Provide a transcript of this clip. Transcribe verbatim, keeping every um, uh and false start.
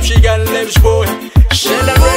She got lips, boy. She